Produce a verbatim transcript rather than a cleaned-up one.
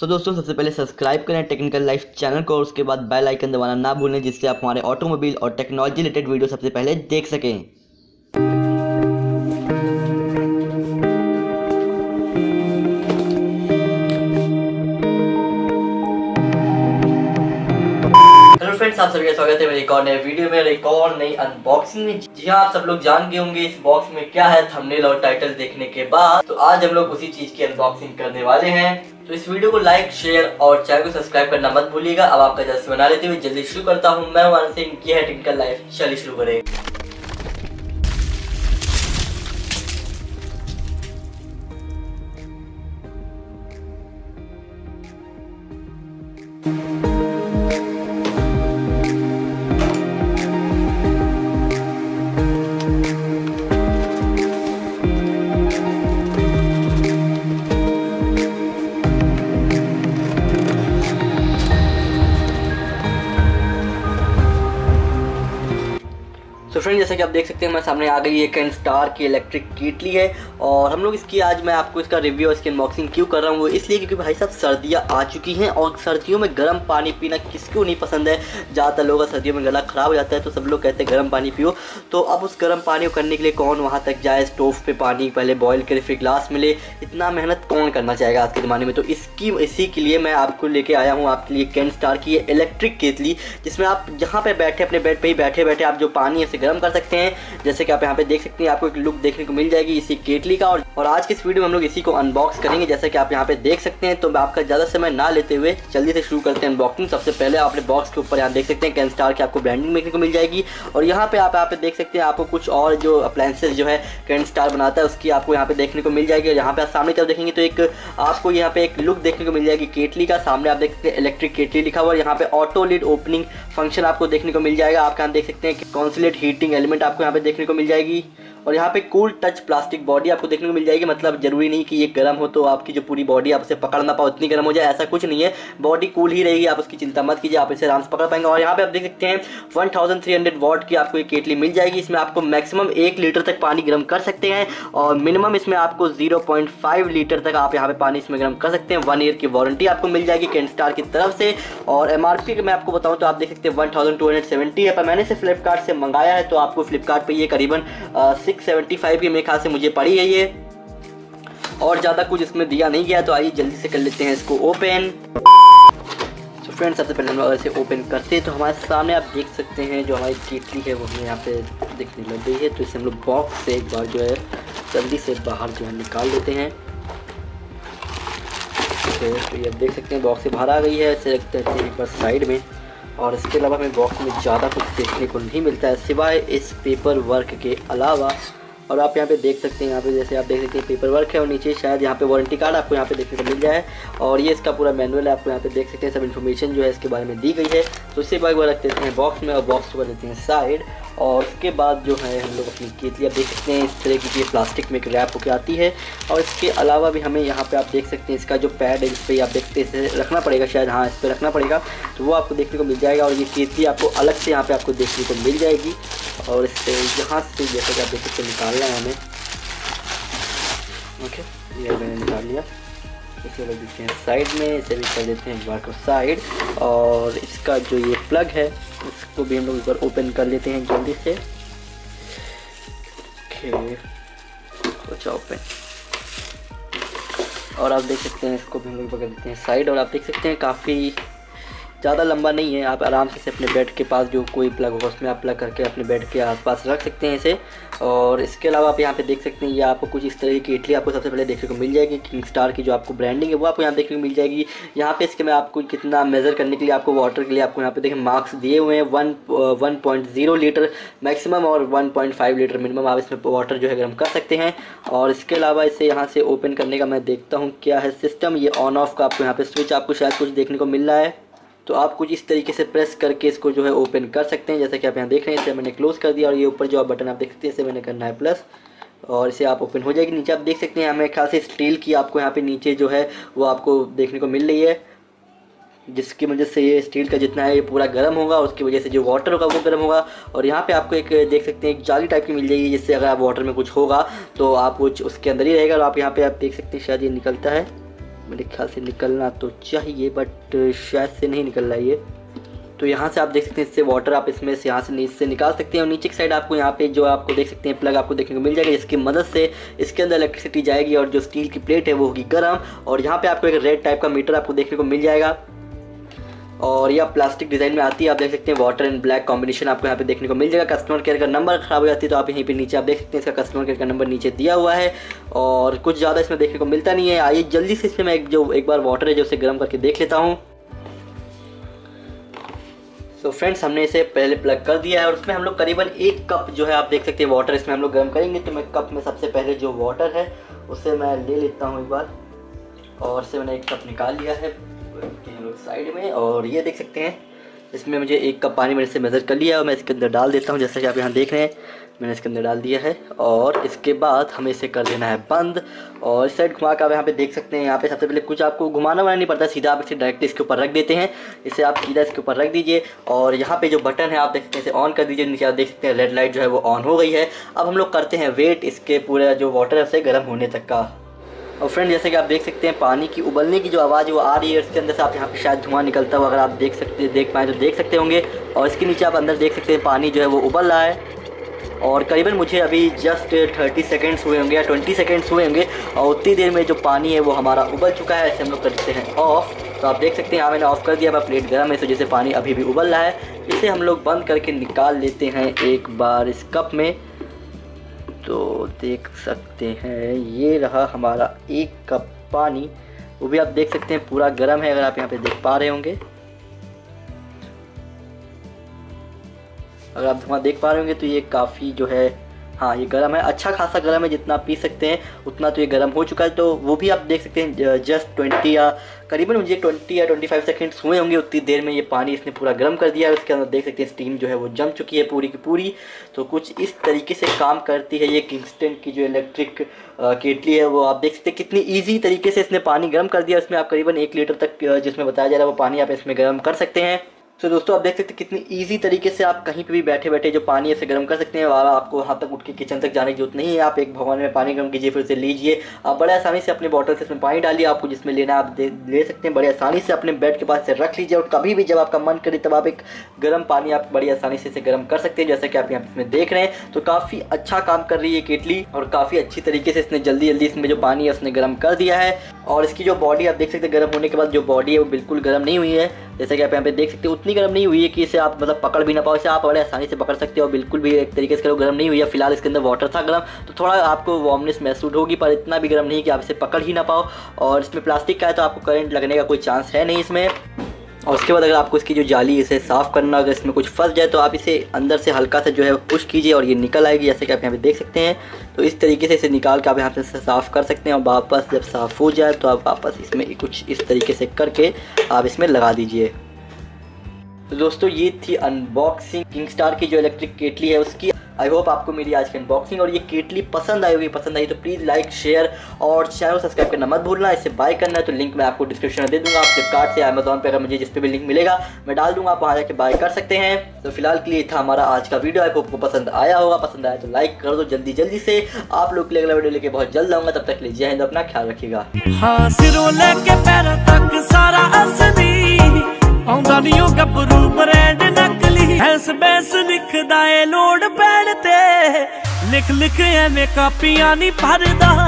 तो दोस्तों सबसे पहले सब्सक्राइब करें टेक्निकल लाइफ चैनल को और उसके बाद बेल आइकन दबाना ना भूलें, जिससे आप हमारे ऑटोमोबाइल और टेक्नोलॉजी रिलेटेड वीडियो सबसे पहले देख सकें। आप सभी का स्वागत है मेरे एक और नए वीडियो में, एक और नई अनबॉक्सिंग में। जी हाँ, आप सब लोग जान गए होंगे इस बॉक्स में क्या है थंबनेल और टाइटल देखने के बाद। तो आज हम लोग उसी चीज की अनबॉक्सिंग करने वाले हैं। तो इस वीडियो को लाइक, शेयर और चैनल को सब्सक्राइब करना मत भूलिएगा। अब आपका जल्द बना लेते हुए जल्दी शुरू करता हूँ। मैं वन सिंह की है टेक्निकल लाइफ, चलिए शुरू करें। तो फ्रेंड, जैसा कि आप देख सकते हैं मैं सामने आ गई ये केनस्टार की इलेक्ट्रिक कीटली है। और हम लोग इसकी आज मैं आपको इसका रिव्यू और इसकी अनबॉक्सिंग क्यों कर रहा हूँ, वो इसलिए क्योंकि भाई साहब सर्दियाँ आ चुकी हैं और सर्दियों में गर्म पानी पीना किसको नहीं पसंद है। ज़्यादातर लोगों का सर्दियों में गला ख़राब हो जाता है तो सब लोग कहते हैं गर्म पानी पियो। तो अब उस गर्म पानी को करने के लिए कौन वहाँ तक जाए, स्टोव पर पानी पहले बॉयल करे फिर ग्लास में ले, इतना मेहनत कौन करना चाहेगा आज के ज़माने में। तो इसकी इसी के लिए मैं आपको लेके आया हूँ आपके लिए केनस्टार की ये इलेक्ट्रिक कीटली, जिसमें आप जहाँ पर बैठे अपने बेड पर ही बैठे बैठे आप जो पानी है गर्म कर सकते हैं। जैसे कि आप यहाँ पे देख सकते हैं, आपको एक लुक देखने को मिल जाएगी इसी केटली का। और, और आज के इस वीडियो में हम लोग इसी को अनबॉक्स करेंगे, जैसा कि आप यहाँ पे देख सकते हैं। तो आपका ज़्यादा समय ना लेते हुए जल्दी से शुरू करते हैं अनबॉक्सिंग। सबसे पहले आपने बॉक्स के ऊपर यहाँ देख सकते हैं केनस्टार की आपको ब्रांडिंग देखने को मिल जाएगी। और यहाँ पे आप यहाँ पे देख सकते हैं आपको कुछ और जो अप्लायंसेज जो है केनस्टार बनाता है उसकी आपको यहाँ पे देखने को मिल जाएगी। और यहाँ पे आप सामने तरफ देखेंगे तो एक आपको यहाँ पे एक लुक देखने को मिल जाएगी केटली का। सामने आप देख सकते हैं इलेक्ट्रिक केटली लिखा हुआ है। यहाँ पे ऑटो लिड ओपनिंग फंक्शन आपको देखने को मिल जाएगा। आप यहाँ देख सकते हैं कॉन्सुलेट हीटिंग एलिमेंट आपको यहाँ पे देखने को मिल जाएगी। और यहाँ पे कूल टच प्लास्टिक बॉडी आपको देखने को मिल जाएगी। मतलब जरूरी नहीं कि ये गर्म हो तो आपकी जो पूरी बॉडी आप उसे पकड़ ना पाओ, इतनी गर्म हो जाए, ऐसा कुछ नहीं है। बॉडी कूल ही रहेगी, आप उसकी चिंता मत कीजिए, आप इसे आराम से पकड़ पाएंगे। और यहाँ पे आप देख सकते हैं तेरह सौ वॉट की आपको ये केटली मिल जाएगी। इसमें आपको मैक्सिमम एक लीटर तक पानी गर्म कर सकते हैं और मिनिमम इसमें आपको ज़ीरो पॉइंट फाइव लीटर तक आप यहाँ पे पानी इसमें गर्म कर सकते हैं। वन ईयर की वारंटी आपको मिल जाएगी केनस्टार की तरफ से। और एम आर पी मैं आपको बताऊँ तो आप देख सकते हैं one thousand two hundred seventy है, पर मैंने इसे फ्लिपकार्ट से मंगाया है। तो आपको फ्लिपकार्ट पर ये करीबन सिक्स सेवेंटी फाइव की मेरे ख्याल से मुझे पड़ी है ये, और ज़्यादा कुछ इसमें दिया नहीं गया। तो आइए जल्दी से कर लेते हैं इसको ओपन। तो फ्रेंड्स, सबसे पहले हम लोग इसे ओपन करते हैं तो हमारे सामने आप देख सकते हैं जो हमारी केटली है वो हमें यहाँ पे दिखने लग गई है। तो इसे हम लोग बॉक्स से एक बार जो है जल्दी से बाहर जो है निकाल लेते हैं। तो आप देख सकते हैं बॉक्स से बाहर आ गई है, इसे रखते हैं एक बार साइड में। और इसके अलावा हमें बॉक्स में ज़्यादा कुछ देखने को नहीं मिलता है सिवाय इस पेपर वर्क के अलावा। और आप यहाँ पे देख सकते हैं, यहाँ पे जैसे आप देख सकते हैं पेपर वर्क है और नीचे शायद यहाँ पे वारंटी कार्ड आपको यहाँ पे देखने को मिल जाए। और ये इसका पूरा मैनुअल है, आपको यहाँ पे देख सकते हैं सब इन्फॉर्मेशन जो है इसके बारे में दी गई है। तो इससे एक बार रख देते हैं बॉक्स में और बॉक्स को देते हैं साइड। और उसके बाद जो है हम लोग अपनी केतली आप देख सकते हैं इस तरह की ये प्लास्टिक में रैप होकर आती है। और इसके अलावा भी हमें यहाँ पे आप देख सकते हैं इसका जो पैड है इस पर आप देखते हैं इसे रखना पड़ेगा शायद, हाँ इस पर रखना पड़ेगा, तो वो आपको देखने को मिल जाएगा। और ये केतली आपको अलग से यहाँ पे आपको देखने को मिल जाएगी। और इससे यहाँ से जैसा कि आप देख सकते निकालना है हमें। ओके, ये मैंने निकाल लिया, इसे रख देते हैं साइड में, इसे भी कर देते हैं एक बार को साइड। और इसका जो ये प्लग है इसको भी हम लोग एक बार ओपन कर लेते हैं जल्दी से। अच्छा ओपन, और आप देख सकते हैं इसको भी हम लोग कर देते हैं साइड। और आप देख सकते हैं काफ़ी ज़्यादा लंबा नहीं है, आप आराम से अपने बेड के पास जो कोई प्लग होगा उसमें आप प्लग करके अपने बेड के आसपास रख सकते हैं इसे। और इसके अलावा आप यहाँ पे देख सकते हैं ये आपको कुछ इस तरह की केटली आपको सबसे पहले देखने को मिल जाएगी। केनस्टार की जो आपको ब्रांडिंग है वो आपको यहाँ देखने को मिल जाएगी। यहाँ पे इसके मैं आपको कितना मेज़र करने के लिए आपको वाटर के लिए आपको यहाँ पे देखें मार्क्स दिए हुए हैं, one one point zero litre maximum और one point five litre minimum आप इसमें वाटर जो है गर्म कर सकते हैं। और इसके अलावा इसे यहाँ से ओपन करने का मैं देखता हूँ क्या है सिस्टम। ये ऑन ऑफ का आपको यहाँ पर स्विच आपको शायद कुछ देखने को मिल रहा है, तो आप कुछ इस तरीके से प्रेस करके इसको जो है ओपन कर सकते हैं। जैसा कि आप यहाँ देख रहे हैं इसे मैंने क्लोज़ कर दिया और ये ऊपर जो आप बटन आप देख सकते हैं इसे मैंने करना है प्लस, और इसे आप ओपन हो जाएगी। नीचे आप देख सकते हैं हमें ख्याल से स्टील की आपको यहाँ पे नीचे जो है वो आपको देखने को मिल रही है, जिसकी वजह से ये स्टील का जितना है ये पूरा गर्म होगा, उसकी वजह से जो वाटर होगा वो गर्म होगा। और यहाँ पे आपको एक देख सकते हैं एक जाली टाइप की मिल जाएगी, जिससे अगर आप वाटर में कुछ होगा तो आप कुछ उसके अंदर ही रहेगा। और आप यहाँ पर आप देख सकते हैं शायद ये निकलता है, मेरे ख्याल से निकलना तो चाहिए बट शायद से नहीं निकल रहा है ये। तो यहाँ से आप देख सकते हैं इससे वाटर आप इसमें से यहाँ से नीचे निकाल सकते हैं। और नीचे की साइड आपको यहाँ पे जो आपको देख सकते हैं प्लग आपको देखने को मिल जाएगा, इसकी मदद से इसके अंदर इलेक्ट्रिसिटी जाएगी और जो स्टील की प्लेट है वो होगी गर्म। और यहाँ पे आपको एक रेड टाइप का मीटर आपको देखने को मिल जाएगा और यह प्लास्टिक डिज़ाइन में आती है। आप देख सकते हैं वाटर एंड ब्लैक कॉम्बिनेशन आपको यहाँ पे देखने को मिल जाएगा। कस्टमर केयर का नंबर खराब हो जाती है तो आप यहीं पे नीचे आप देख सकते हैं इसका कस्टमर केयर का नंबर नीचे दिया हुआ है और कुछ ज़्यादा इसमें देखने को मिलता नहीं है। आइए जल्दी से इसमें मैं एक जो एक बार वाटर है जो उसे गर्म करके देख लेता हूँ। सो so फ्रेंड्स हमने इसे पहले प्लग कर दिया है और उसमें हम लोग करीबन एक कप जो है आप देख सकते हैं वाटर इसमें हम लोग गर्म करेंगे। तो मैं कप में सबसे पहले जो वाटर है उसे मैं ले लेता हूँ एक बार और से मैंने एक कप निकाल लिया है साइड में। और ये देख सकते हैं इसमें मुझे एक कप पानी मैंने इसे मेज़र कर लिया और मैं इसके अंदर डाल देता हूँ जैसा कि आप यहाँ देख रहे हैं मैंने इसके अंदर डाल दिया है। और इसके बाद हमें इसे कर देना है बंद और इस साइड घुमा कर आप यहाँ पे देख सकते हैं। यहाँ पे सबसे पहले कुछ आपको घुमाना वाना नहीं पड़ता, सीधा आप इसे डायरेक्ट इसके ऊपर रख देते हैं। इसे आप सीधा इसके ऊपर रख दीजिए और यहाँ पे जो बटन है आप देख सकते हैं इसे ऑन कर दीजिए। नीचे आप देख सकते हैं रेड लाइट जो है वो ऑन हो गई है। अब हम लोग करते हैं वेट इसके पूरा जो वाटर है उसे गर्म होने तक का। और फ्रेंड जैसे कि आप देख सकते हैं पानी की उबलने की जो आवाज़ वो आ रही है, इसके अंदर से आप यहाँ पे शायद धुआं निकलता हुआ अगर आप देख सकते देख पाएँ तो देख सकते होंगे। और इसके नीचे आप अंदर देख सकते हैं पानी जो है वो उबल रहा है। और करीबन मुझे अभी जस्ट थर्टी सेकेंड्स हुए होंगे या ट्वेंटी सेकेंड्स हुए होंगे और उतनी देर में जो पानी है वो हमारा उबल चुका है। ऐसे हम लोग करते हैं ऑफ़। तो आप देख सकते हैं यहाँ मैंने ऑफ़ कर दिया, अब प्लेट गर्म है इस वजह से पानी अभी भी उबल रहा है। इसे हम लोग बंद करके निकाल लेते हैं एक बार इस कप में। तो देख सकते हैं ये रहा हमारा एक कप पानी, वो भी आप देख सकते हैं पूरा गर्म है अगर आप यहाँ पे देख पा रहे होंगे। अगर आप वहाँ देख पा रहे होंगे तो ये काफ़ी जो है हाँ ये गर्म है, अच्छा खासा गर्म है, जितना पी सकते हैं उतना तो ये गर्म हो चुका है। तो वो भी आप देख सकते हैं जस्ट ट्वेंटी या करीबन मुझे ट्वेंटी या ट्वेंटी फाइव सेकेंड्स हुए होंगे, उतनी देर में ये पानी इसने पूरा गर्म कर दिया है। उसके अंदर देख सकते हैं स्टीम जो है वो जम चुकी है पूरी की पूरी। तो कुछ इस तरीके से काम करती है ये किंगस्टन की जो इलेक्ट्रिक केटली है वो। आप देख सकते हैं कितनी ईजी तरीके से इसने पानी गर्म कर दिया। उसमें आप करीबन एक लीटर तक जिसमें बताया जा रहा है वो पानी आप इसमें गर्म कर सकते हैं। तो so, दोस्तों आप देख सकते हैं कितनी इजी तरीके से आप कहीं पे भी बैठे बैठे जो पानी ऐसे गर्म कर सकते हैं। और आपको हाथ तक उठ के किचन तक जाने की जरूरत नहीं है, आप एक भगवान में पानी गर्म कीजिए फिर उसे लीजिए। आप बड़े आसानी से अपने बॉटल से इसमें पानी डालिए, आपको जिसमें लेना आप दे, ले सकते हैं। बड़े आसानी से अपने बेड के पास से रख लीजिए और कभी भी जब आपका मन करे तब आप एक गर्म पानी आप बड़ी आसानी से इसे गर्म कर सकते हैं जैसा कि आप यहाँ इसमें देख रहे हैं। तो काफ़ी अच्छा काम कर रही है केटली और काफ़ी अच्छी तरीके से इसने जल्दी जल्दी इसमें जो पानी है उसने गर्म कर दिया है। और इसकी जो बॉडी आप देख सकते हैं गर्म होने के बाद जो बॉडी है वो बिल्कुल गर्म नहीं हुई है, जैसा कि आप यहाँ पे देख सकते हैं उतनी गर्म नहीं हुई है कि इसे आप मतलब पकड़ भी ना पाओ। इसे आप बड़े आसानी से पकड़ सकते हो, बिल्कुल भी एक तरीके से करो गर्म नहीं हुई है। फिलहाल इसके अंदर वाटर था गर्म तो थोड़ा आपको वार्मनेस महसूस होगी पर इतना भी गर्म नहीं कि आप इसे पकड़ ही ना पाओ। और इसमें प्लास्टिक का है तो आपको करंट लगने का कोई चांस है नहीं इसमें। और उसके बाद अगर आपको इसकी जो जाली इसे साफ़ करना, अगर इसमें कुछ फंस जाए तो आप इसे अंदर से हल्का सा जो है पुश कीजिए और ये निकल आएगी जैसे कि आप यहाँ पे देख सकते हैं। तो इस तरीके से इसे निकाल के आप यहाँ से साफ़ कर सकते हैं और वापस जब साफ़ हो जाए तो आप वापस इसमें कुछ इस तरीके से करके आप इसमें लगा दीजिए। तो दोस्तों ये थी अनबॉक्सिंग किंगस्टार की जो इलेक्ट्रिक केटली है उसकी। आई होप आपको मेरी आज की अनबॉक्सिंग और ये केटली पसंद आई होगी। पसंद आई तो प्लीज़ लाइक शेयर और चैनल सब्सक्राइब करना मत भूलना। इसे बाय करना है तो लिंक मैं आपको डिस्क्रिप्शन में दे दूंगा। आप फ्लिपकार्ट से अमेजॉन पे अगर मुझे जिस पे भी लिंक मिलेगा मैं डाल दूंगा, आप वहाँ जाके बाय कर सकते हैं। तो फिलहाल के लिए था हमारा आज का वीडियो, आई होप आपको पसंद आया होगा। पसंद आया तो लाइक कर दो जल्दी जल्दी से। आप लोग के लिए अगला वीडियो लेके बहुत जल्द आऊँगा, तब तक लीजिए हिंद, अपना ख्याल रखिएगा। औंदानियों गबरू ब्रांड नकली हैस बैस लिखदा ए लोड पैण ते लिख लिख एवें कापियां नहीं भरदा।